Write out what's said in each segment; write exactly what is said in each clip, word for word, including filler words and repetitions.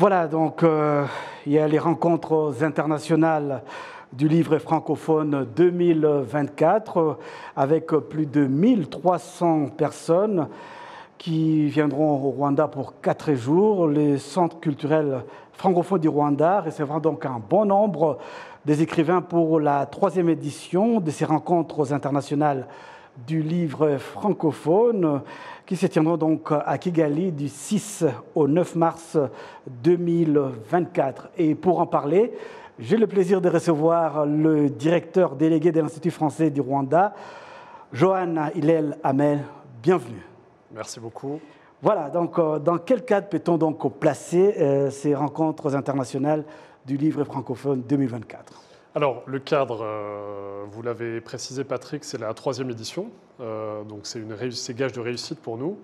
Voilà, donc euh, il y a les rencontres internationales du livre francophone deux mille vingt-quatre avec plus de mille trois cents personnes qui viendront au Rwanda pour quatre jours. Les centres culturels francophones du Rwanda recevront donc un bon nombre des écrivains pour la troisième édition de ces rencontres internationales du livre francophone qui se tiendra donc à Kigali du six au neuf mars deux mille vingt-quatre. Et pour en parler, j'ai le plaisir de recevoir le directeur délégué de l'Institut français du Rwanda, Johan Hilel Hamel. Bienvenue. Merci beaucoup. Voilà, donc dans quel cadre peut-on donc placer euh, ces rencontres internationales du livre francophone deux mille vingt-quatre ? Alors, le cadre, euh, vous l'avez précisé, Patrick, c'est la troisième édition. Euh, donc, c'est gage de réussite pour nous.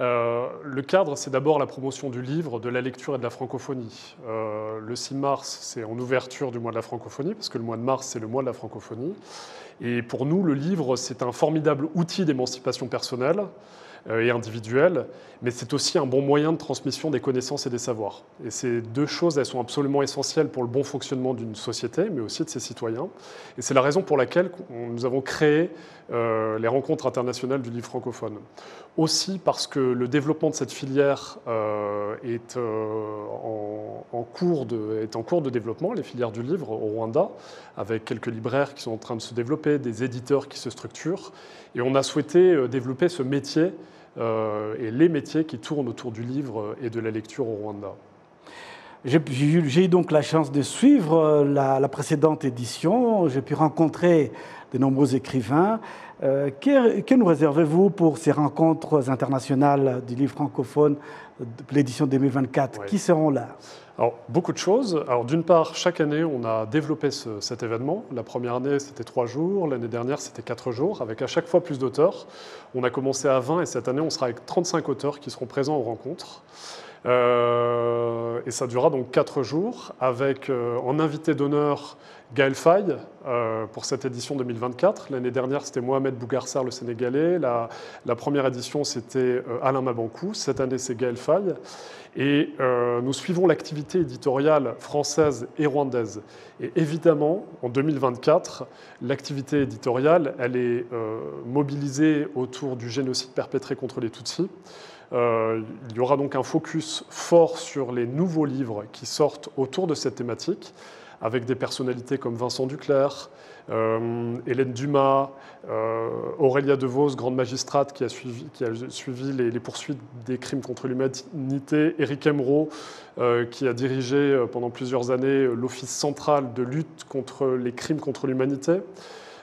Euh, le cadre, c'est d'abord la promotion du livre, de la lecture et de la francophonie. Euh, le six mars, c'est en ouverture du mois de la francophonie, parce que le mois de mars, c'est le mois de la francophonie. Et pour nous, le livre, c'est un formidable outil d'émancipation personnelle et individuelle, mais c'est aussi un bon moyen de transmission des connaissances et des savoirs. Et ces deux choses, elles sont absolument essentielles pour le bon fonctionnement d'une société, mais aussi de ses citoyens. Et c'est la raison pour laquelle nous avons créé euh, les rencontres internationales du livre francophone. Aussi parce que le développement de cette filière euh, est, euh, en, en cours de, est en cours de développement, les filières du livre au Rwanda, avec quelques libraires qui sont en train de se développer, des éditeurs qui se structurent. Et on a souhaité développer ce métier Euh, et les métiers qui tournent autour du livre et de la lecture au Rwanda. J'ai eu donc la chance de suivre la, la précédente édition. J'ai pu rencontrer de nombreux écrivains. Euh, que, que nous réservez-vous pour ces rencontres internationales du livre francophone, l'édition deux mille vingt-quatre ? Oui. Qui seront là ? Alors, beaucoup de choses. Alors, d'une part, chaque année, on a développé ce, cet événement. La première année, c'était trois jours. L'année dernière, c'était quatre jours, avec à chaque fois plus d'auteurs. On a commencé à vingt et cette année, on sera avec trente-cinq auteurs qui seront présents aux rencontres. Euh, et ça durera donc quatre jours, avec euh, en invité d'honneur Gaël Faye euh, pour cette édition deux mille vingt-quatre. L'année dernière, c'était Mohamed Bougarsar, le Sénégalais. La, la première édition, c'était euh, Alain Mabankou. Cette année, c'est Gaël Faye. Et euh, nous suivons l'activité éditoriale française et rwandaise. Et évidemment, en deux mille vingt-quatre, l'activité éditoriale, elle est euh, mobilisée autour du génocide perpétré contre les Tutsis. Euh, il y aura donc un focus fort sur les nouveaux livres qui sortent autour de cette thématique, avec des personnalités comme Vincent Duclert, euh, Hélène Dumas, euh, Aurélia DeVos, grande magistrate qui a suivi, qui a suivi les, les poursuites des crimes contre l'humanité, Eric Emmeraud, euh, qui a dirigé euh, pendant plusieurs années l'Office central de lutte contre les crimes contre l'humanité.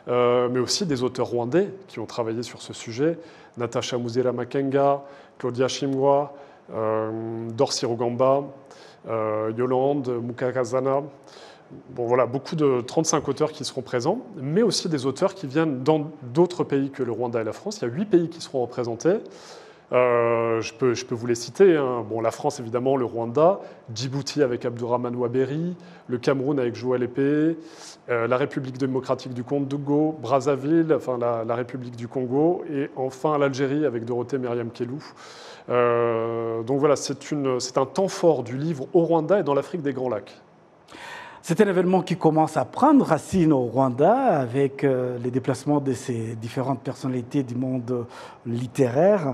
Euh, mais aussi des auteurs rwandais qui ont travaillé sur ce sujet, Natacha Muzira Makenga, Claudia Chimwa, euh, Dorcy Rugamba, euh, Yolande Mukakazana. Bon, voilà, beaucoup de trente-cinq auteurs qui seront présents, mais aussi des auteurs qui viennent dans d'autres pays que le Rwanda et la France. Il y a huit pays qui seront représentés. Euh, je, peux, je peux vous les citer. Hein. Bon, la France, évidemment, le Rwanda, Djibouti avec Abdourahman Waberi, le Cameroun avec Joël Epé, euh, la République démocratique du Congo, Brazzaville, enfin, la, la République du Congo, et enfin l'Algérie avec Dorothée Myriam Kellou. Euh, donc voilà, c'est un temps fort du livre au Rwanda et dans l'Afrique des Grands Lacs. C'est un événement qui commence à prendre racine au Rwanda avec euh, les déplacements de ces différentes personnalités du monde littéraire.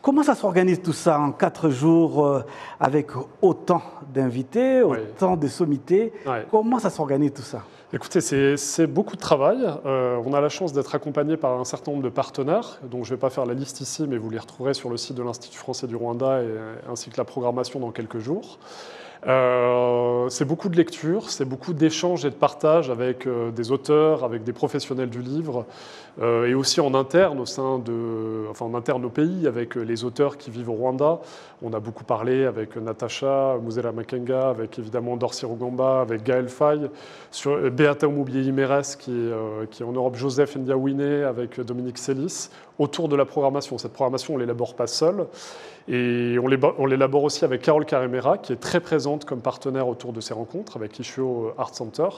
Comment ça s'organise tout ça en quatre jours euh, avec autant d'invités, autant oui. de sommités oui. Comment ça s'organise tout ça? Écoutez, c'est beaucoup de travail. Euh, on a la chance d'être accompagné par un certain nombre de partenaires, donc je ne vais pas faire la liste ici, mais vous les retrouverez sur le site de l'Institut français du Rwanda et, ainsi que la programmation dans quelques jours. Euh, c'est beaucoup de lecture, c'est beaucoup d'échanges et de partages avec euh, des auteurs, avec des professionnels du livre, euh, et aussi en interne au sein de, enfin en interne au pays, avec les auteurs qui vivent au Rwanda. On a beaucoup parlé avec Natacha Muzira Makenga, avec évidemment Dorcy Rugamba, avec Gaël Faye, sur Beata omoubillé qui, euh, qui est en Europe, Joseph Ndiawiné, avec Dominique Sélis, autour de la programmation. Cette programmation, on l'élabore pas seul, et on l'élabore aussi avec Carole Karemera, qui est très présente comme partenaire autour de ces rencontres avec Ishio Art Center,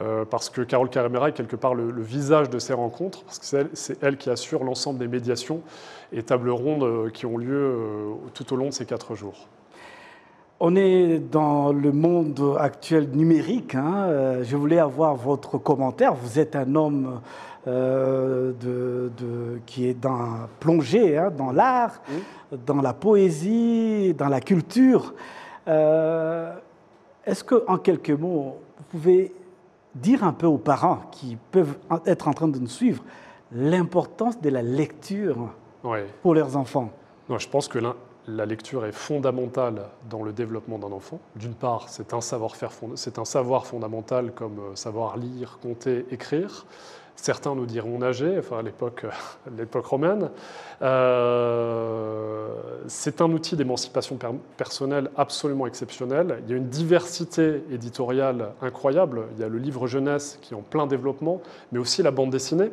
euh, parce que Carole Karemera est quelque part le, le visage de ces rencontres, parce que c'est elle, elle qui assure l'ensemble des médiations et tables rondes qui ont lieu euh, tout au long de ces quatre jours. On est dans le monde actuel numérique. Hein. Je voulais avoir votre commentaire. Vous êtes un homme euh, de, de, qui est dans, plongé hein, dans l'art, oui. dans la poésie, dans la culture. Euh, Est-ce qu'en quelques mots, vous pouvez dire un peu aux parents qui peuvent être en train de nous suivre l'importance de la lecture oui. pour leurs enfants? Non, je pense que l'un... La lecture est fondamentale dans le développement d'un enfant. D'une part, c'est un savoir-faire, c'est un savoir fondamental comme savoir lire, compter, écrire. Certains nous diront nager, enfin à l'époque romaine. Euh, c'est un outil d'émancipation per personnelle absolument exceptionnel. Il y a une diversité éditoriale incroyable. Il y a le livre jeunesse qui est en plein développement, mais aussi la bande dessinée.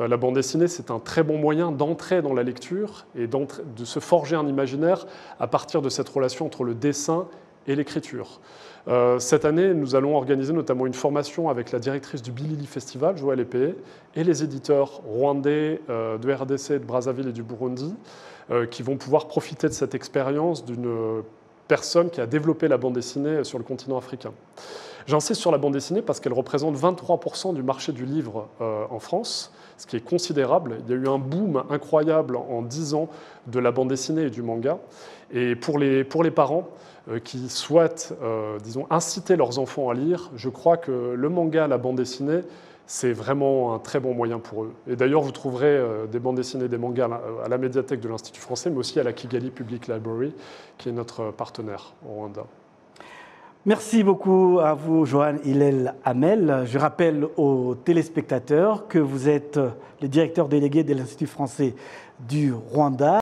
Euh, la bande dessinée, c'est un très bon moyen d'entrer dans la lecture et de se forger un imaginaire à partir de cette relation entre le dessin et l'écriture. Cette année, nous allons organiser notamment une formation avec la directrice du Bilili Festival, Joël Epé, et les éditeurs rwandais de R D C, de Brazzaville et du Burundi, qui vont pouvoir profiter de cette expérience d'une personne qui a développé la bande dessinée sur le continent africain. J'insiste sur la bande dessinée parce qu'elle représente vingt-trois pour cent du marché du livre en France, ce qui est considérable. Il y a eu un boom incroyable en dix ans de la bande dessinée et du manga. Et pour les, pour les parents euh, qui souhaitent, euh, disons, inciter leurs enfants à lire, je crois que le manga, la bande dessinée, c'est vraiment un très bon moyen pour eux. Et d'ailleurs, vous trouverez euh, des bandes dessinées, des mangas à la médiathèque de l'Institut français, mais aussi à la Kigali Public Library, qui est notre partenaire au Rwanda. Merci beaucoup à vous, Johan Hilel Hamel. Je rappelle aux téléspectateurs que vous êtes le directeur délégué de l'Institut français du Rwanda.